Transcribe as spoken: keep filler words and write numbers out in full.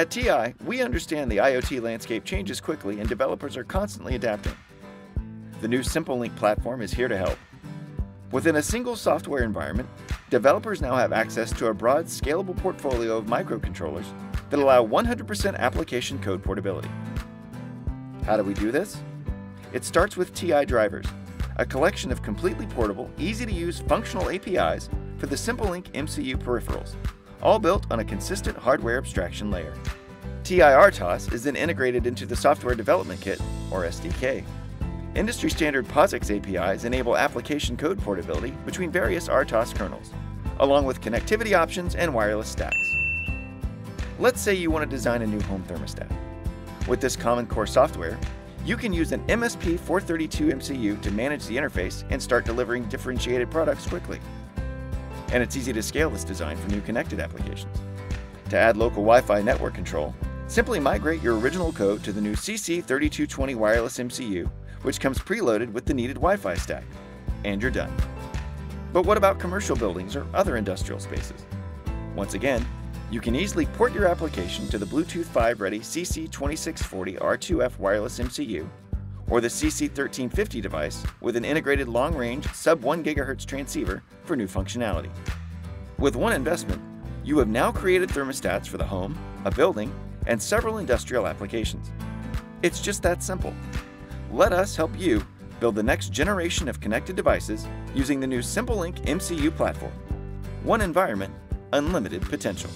At T I, we understand the IoT landscape changes quickly and developers are constantly adapting. The new SimpleLink platform is here to help. Within a single software environment, developers now have access to a broad, scalable portfolio of microcontrollers that allow one hundred percent application code portability. How do we do this? It starts with T I Drivers, a collection of completely portable, easy-to-use functional A P Is for the SimpleLink M C U peripherals, all built on a consistent hardware abstraction layer. T I R T O S is then integrated into the Software Development Kit, or S D K. Industry-standard POSIX A P Is enable application code portability between various R T O S kernels, along with connectivity options and wireless stacks. Let's say you want to design a new home thermostat. With this Common Core software, you can use an M S P four thirty-two M C U to manage the interface and start delivering differentiated products quickly. And it's easy to scale this design for new connected applications. To add local Wi-Fi network control, simply migrate your original code to the new C C thirty-two twenty wireless M C U, which comes preloaded with the needed Wi-Fi stack, and you're done. But what about commercial buildings or other industrial spaces? Once again, you can easily port your application to the Bluetooth five ready C C twenty-six forty R two F wireless M C U, or the C C thirteen fifty device with an integrated long-range sub one gigahertz transceiver for new functionality. With one investment, you have now created thermostats for the home, a building, and several industrial applications. It's just that simple. Let us help you build the next generation of connected devices using the new SimpleLink M C U platform. One environment, unlimited potential.